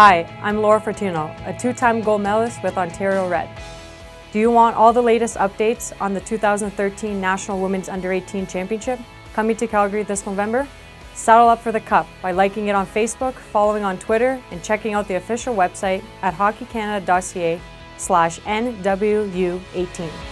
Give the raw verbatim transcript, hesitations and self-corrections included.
Hi, I'm Laura Fortino, a two-time gold medalist with Ontario Red. Do you want all the latest updates on the two thousand thirteen National Women's under eighteen Championship coming to Calgary this November? Saddle up for the Cup by liking it on Facebook, following on Twitter, and checking out the official website at hockey canada dot c a slash N W U eighteen.